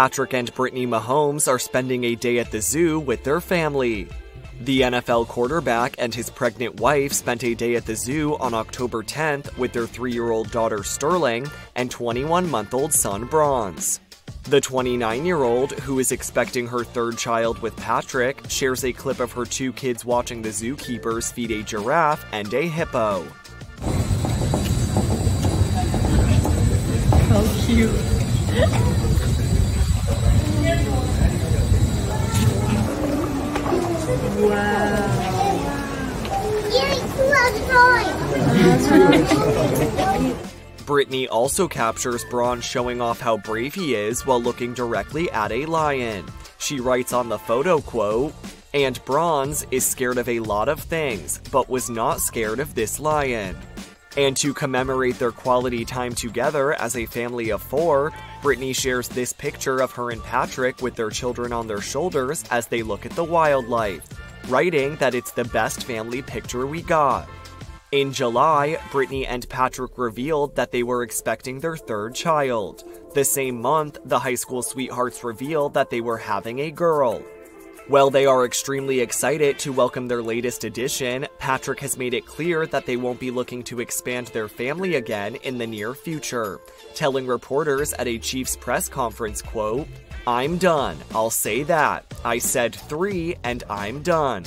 Patrick and Brittany Mahomes are spending a day at the zoo with their family. The NFL quarterback and his pregnant wife spent a day at the zoo on October 10th with their 3-year-old daughter Sterling and 21-month-old son Bronze. The 29-year-old, who is expecting her third child with Patrick, shares a clip of her two kids watching the zookeepers feed a giraffe and a hippo. How cute. Brittany also captures Bronze showing off how brave he is while looking directly at a lion. She writes on the photo, quote, "And Bronze is scared of a lot of things, but was not scared of this lion." And to commemorate their quality time together as a family of 4, Brittany shares this picture of her and Patrick with their children on their shoulders as they look at the wildlife, writing that it's the best family picture we got. In July, Brittany and Patrick revealed that they were expecting their third child. The same month, the high school sweethearts revealed that they were having a girl. While they are extremely excited to welcome their latest addition, Patrick has made it clear that they won't be looking to expand their family again in the near future, telling reporters at a Chiefs press conference, quote, "I'm done, I'll say that. I said 3 and I'm done."